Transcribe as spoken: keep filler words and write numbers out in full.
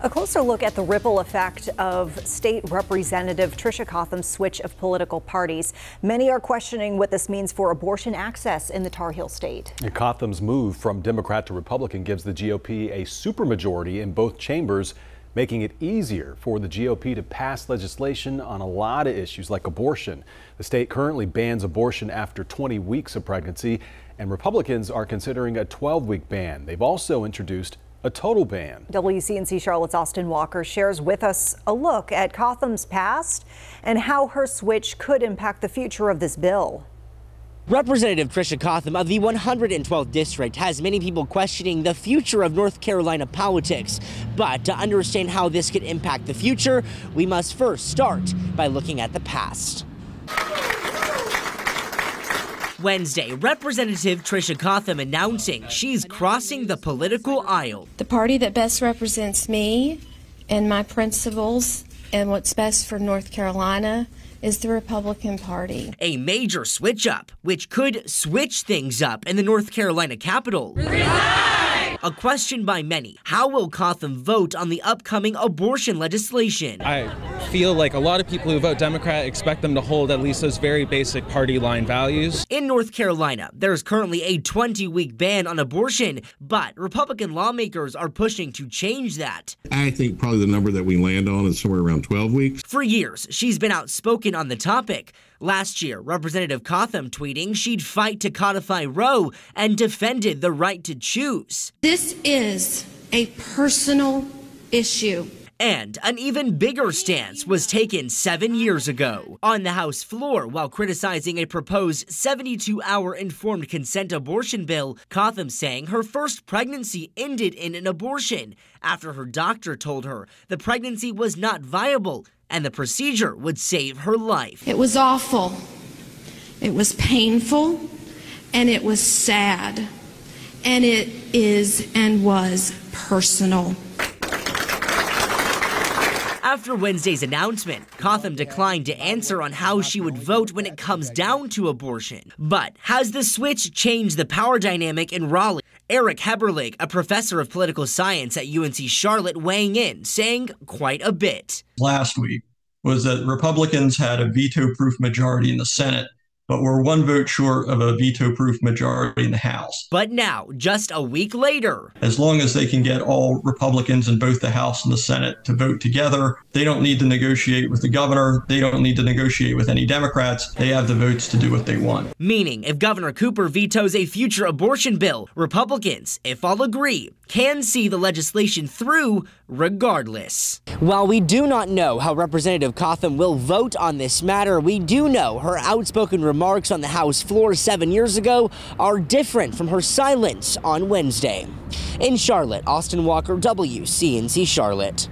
A closer look at the ripple effect of State Representative Tricia Cotham's switch of political parties. Many are questioning what this means for abortion access in the Tar Heel state. And Cotham's move from Democrat to Republican gives the G O P a supermajority in both chambers, making it easier for the G O P to pass legislation on a lot of issues like abortion. The state currently bans abortion after twenty weeks of pregnancy, and Republicans are considering a twelve week ban. They've also introduced a total ban. W C N C Charlotte's Austin Walker shares with us a look at Cotham's past and how her switch could impact the future of this bill. Representative Tricia Cotham of the one hundred twelfth District has many people questioning the future of North Carolina politics. But to understand how this could impact the future, we must first start by looking at the past. Wednesday, Representative Tricia Cotham announcing she's crossing the political aisle. The party that best represents me and my principles and what's best for North Carolina is the Republican Party. A major switch up, which could switch things up in the North Carolina Capitol. Resign! A question by many: how will Cotham vote on the upcoming abortion legislation? I feel like a lot of people who vote Democrat expect them to hold at least those very basic party line values. In North Carolina, there's currently a twenty week ban on abortion, but Republican lawmakers are pushing to change that. I think probably the number that we land on is somewhere around twelve weeks. For years, she's been outspoken on the topic. Last year, Representative Cotham tweeting she'd fight to codify Roe and defended the right to choose. This is a personal issue. And an even bigger stance was taken seven years ago on the House floor. While criticizing a proposed seventy-two hour informed consent abortion bill, Cotham saying her first pregnancy ended in an abortion after her doctor told her the pregnancy was not viable and the procedure would save her life. It was awful. It was painful, and it was sad, and it is and was personal. After Wednesday's announcement, Cotham declined to answer on how she would vote when it comes down to abortion. But has the switch changed the power dynamic in Raleigh? Eric Heberlig, a professor of political science at U N C Charlotte, weighing in, saying quite a bit. Last week was that Republicans had a veto-proof majority in the Senate, but we're one vote short of a veto-proof majority in the House. But now, just a week later, as long as they can get all Republicans in both the House and the Senate to vote together, they don't need to negotiate with the governor. They don't need to negotiate with any Democrats. They have the votes to do what they want. Meaning, if Governor Cooper vetoes a future abortion bill, Republicans, if all agree, can see the legislation through regardless. While we do not know how Representative Cotham will vote on this matter, we do know her outspoken remarks Remarks on the House floor seven years ago are different from her silence on Wednesday. In Charlotte, Austin Walker, W C N C Charlotte.